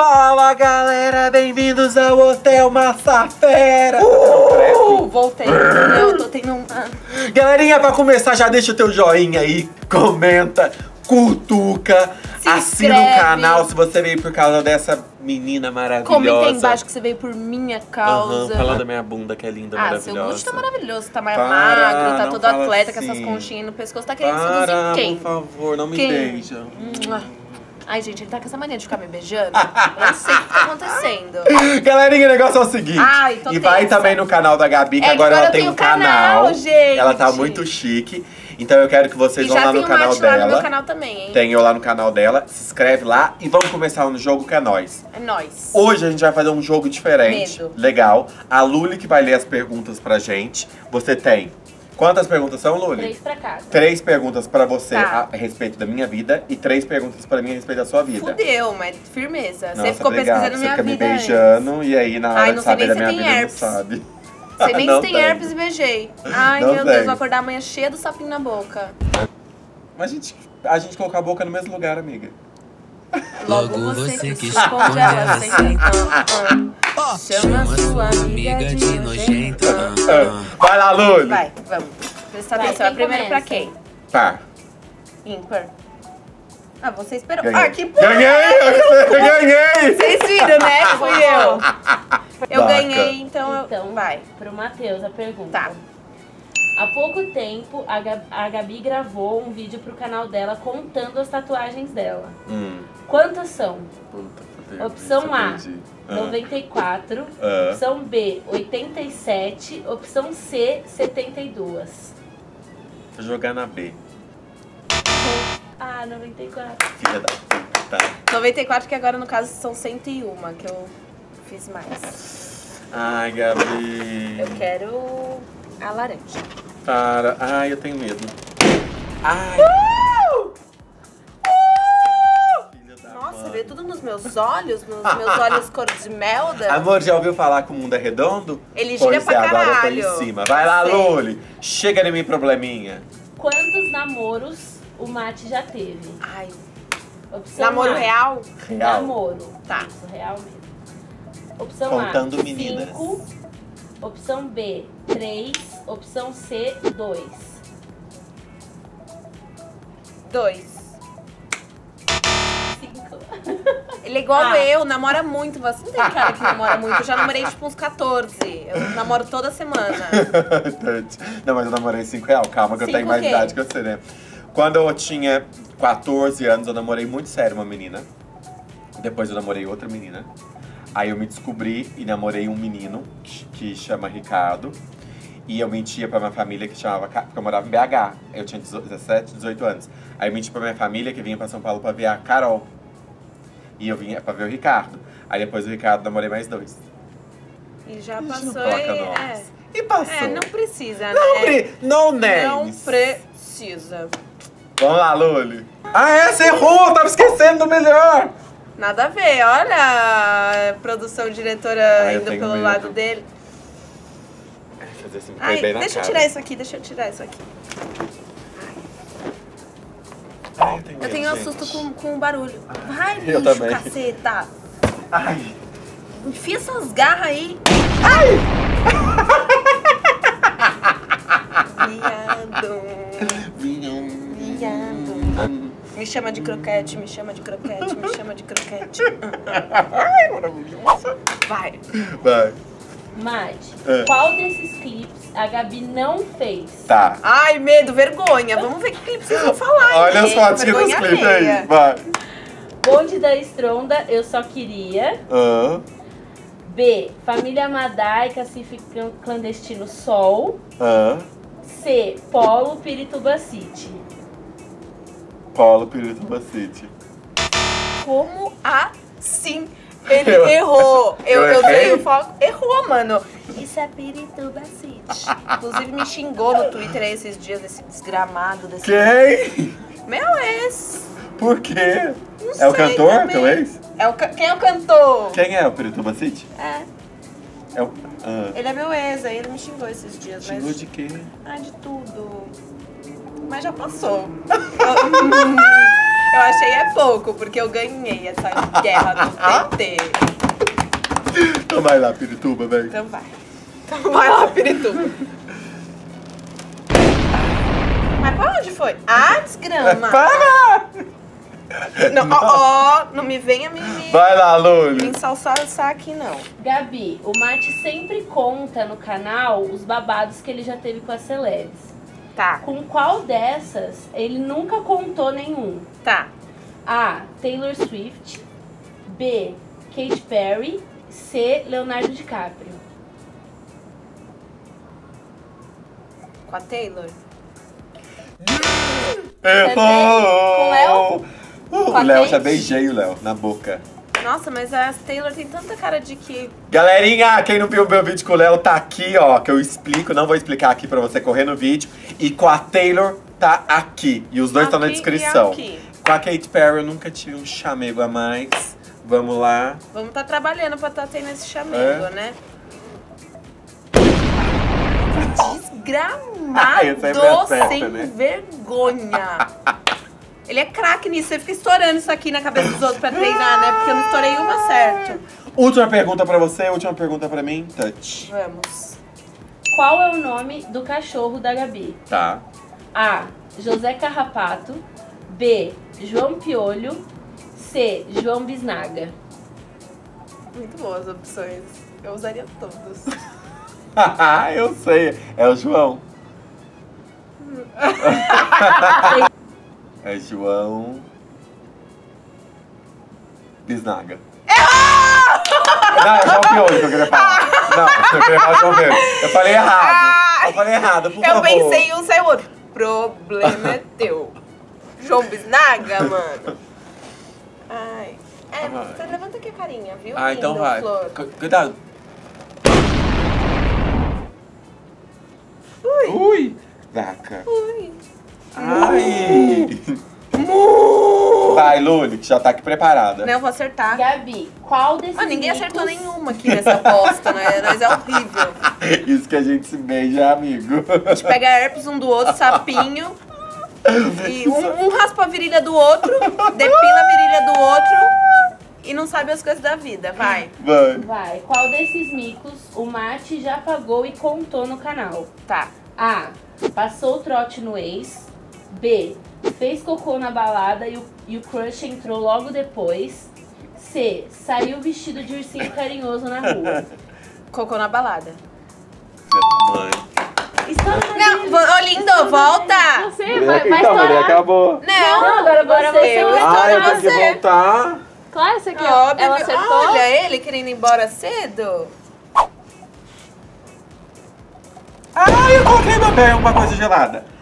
Fala galera, bem-vindos ao Hotel Mazzafera. Voltei, eu tô tendo um... Galerinha, pra começar já deixa o teu joinha aí, comenta, cutuca, se assina o canal se você veio por causa dessa menina maravilhosa. Comenta aí embaixo que você veio por minha causa. Fala da minha bunda que é linda, maravilhosa. Seu Gucci tá maravilhoso, tá mais magro, tá todo atleta assim, com essas conchinhas no pescoço. Tá querendo seduzir quem? Por favor, não me beija. Ai, gente, ele tá com essa mania de ficar me beijando. Eu não sei o que tá acontecendo. Galerinha, o negócio é o seguinte. E vai também no canal da Gabi, que agora ela tem um canal. Gente. Ela tá muito chique. Então eu quero que vocês vão lá no canal dela. Lá no meu canal também, hein? Tem eu lá no canal dela. Se inscreve lá e vamos começar um jogo que é nóis. É nóis. Hoje a gente vai fazer um jogo diferente. Medo. Legal. A Luli que vai ler as perguntas pra gente. Você tem... Quantas perguntas são, Luli? 3 pra cada. 3 perguntas pra você a respeito da minha vida e 3 perguntas pra mim a respeito da sua vida. Fudeu, mas firmeza. Nossa, você ficou pesquisando minha vida. Você fica me beijando antes. E aí na hora de saber da minha vida, não sabe. Sei nem se tem herpes e beijei. Ai, meu Deus, vou acordar amanhã cheia do sapinho na boca. Mas a gente colocou a boca no mesmo lugar, amiga. Logo você que esconde ela sem jeito. Chama sua amiga de nojenta. Vai lá, Luli. Vai, vamos. Presta atenção. É primeiro pra quem? Par. Ímpar. Ah, você esperou. Ganhei. Ah, que porra! Ganhei! Vocês viram, né? Fui eu. Eu ganhei, então vai. Pro Matheus a pergunta. Tá. Há pouco tempo, a Gabi gravou um vídeo pro canal dela contando as tatuagens dela. Quantas são? Puta, opção A, 94. Opção B, 87. Opção C, 72. Vou jogar na B. 94. Filha da puta. 94, que agora no caso são 101, que eu fiz mais. Ai, Gabi. Eu quero a laranja. Cara, ai, eu tenho medo. Ai. Nossa, vê tudo nos meus olhos cor de melda. Amor, já ouviu falar que o mundo é redondo? Ele gira pra caralho. Agora eu tô em cima. Vai lá, Luli. Chega de mim, probleminha. Quantos namoros o Mate já teve? Ai. Opção namoro real? Real. Namoro. Tá. Isso, real mesmo. Opção contando A, meninas. 5. Opção B, 3. Opção C, 2. 5. Ele é igual eu, namora muito. Você não tem cara que namora muito. Eu já namorei tipo uns 14. Eu namoro toda semana. Não, mas eu namorei 5 real. Calma que eu tenho mais idade que você, né? Quando eu tinha 14 anos, eu namorei muito sério uma menina. Depois eu namorei outra menina. Aí eu me descobri e namorei um menino que chama Ricardo. E eu mentia pra minha família que chamava, porque eu morava em BH. Eu tinha 17, 18 anos. Aí eu menti pra minha família que vinha pra São Paulo pra ver a Carol. E eu vinha pra ver o Ricardo. Aí depois o Ricardo namorei mais 2. E já passou. E passou. É, não precisa, né? Não, né? Não precisa. Vamos lá, Luli. Ah, essa errou! Eu tava esquecendo do melhor! Nada a ver, olha a produção diretora indo pelo lado dele. Assim, ai, deixa eu tirar isso aqui, Ai, eu tenho um assusto com o barulho. Ai, bicho, caceta. Ai. Enfia essas garras aí. Ai! Viado. Me chama de croquete, Ai, maravilhosa. Vai. Mate, qual desses clipes a Gabi não fez? Tá. Ai, medo, vergonha. Vamos ver que clipe vocês vão falar. Olha as fotinhas dos clipes aí, vai. Bonde da Estronda, eu só queria. B, Família Madai, Cacife Clandestino Sol. C, Polo, Pirituba City. Polo, Pirituba City. Como assim? Ele errou. Eu dei o foco. Errou, mano. Isso é Pirituba City. Inclusive, me xingou no Twitter aí esses dias, esse desgramado. Quem? Meu ex. Por quê? Não sei. É o cantor, teu ex? Quem é o cantor? Quem é o Pirituba City? É o... Ele é meu ex, aí ele me xingou esses dias. Xingou de quê? Ah, de tudo. Mas já passou. Eu achei é pouco, porque eu ganhei essa guerra do PT. Então vai lá, Pirituba, velho. Então vai. Então vai lá, Pirituba. Mas pra onde foi? Ah, desgrama. Para! Não, ó, não me venha me... Vai lá, Lully. Me ensalçar aqui, não. Gabi, o Mate sempre conta no canal os babados que ele já teve com as celebs. Tá. Com qual dessas ele nunca contou nenhum? Tá. A. Taylor Swift. B. Katy Perry. C. Leonardo DiCaprio. Com a Taylor? Errou! Com o Léo, já beijei o Léo na boca. Nossa, mas a Taylor tem tanta cara de que... Galerinha, quem não viu o meu vídeo com o Léo tá aqui, ó, que eu explico. Não vou explicar aqui pra você correr no vídeo. E com a Taylor tá aqui. E os dois estão na descrição. Com a Katy Perry eu nunca tive um chamego a mais. Vamos lá. Vamos tá trabalhando pra tá tendo esse chamego, né? Desgramado, sem vergonha. Ele é craque nisso, ele fica estourando isso aqui na cabeça dos outros pra treinar, né? Porque eu não estourei uma certo. Última pergunta pra você, última pergunta pra mim, Tati. Vamos. Qual é o nome do cachorro da Gabi? Tá. A. José Carrapato. B. João Piolho. C. João Bisnaga. Muito boas as opções. Eu usaria todos. Eu sei. É o João. É João Bisnaga. Não, é João Piolho que eu queria falar. Não, eu queria falar João Piolho. Eu falei errado. Eu falei errado, por favor. Eu pensei em um, saiu outro. Problema é teu. João Bisnaga, mano. Ai. É, você levanta aqui a carinha, viu? Ah, então vai. Cuidado. Ui. Ui. Vaca. Ui. Ai! Vai, Lully, que já tá aqui preparada. Não, eu vou acertar. Gabi, qual desses... Ah, ninguém acertou nenhuma aqui nessa aposta, né? Mas é horrível. Isso que a gente se beija, amigo. A gente pega herpes um do outro, sapinho. E um raspa a virilha do outro, depila a virilha do outro e não sabe as coisas da vida. Vai. Vai. Vai. Qual desses micos o Mate já pagou e contou no canal? Tá. A. Passou o trote no ex. B. Fez cocô na balada e o crush entrou logo depois. C. Saiu vestido de ursinho carinhoso na rua. Cocô na balada. Mãe. Ô, lindo, volta! Você vai estourar. Acabou. Não, agora você vai estourar. Eu tenho que voltar. Claro, você quer. Ela acertou. Olha ele querendo ir embora cedo. Ah, eu coloquei no bem uma coisa gelada.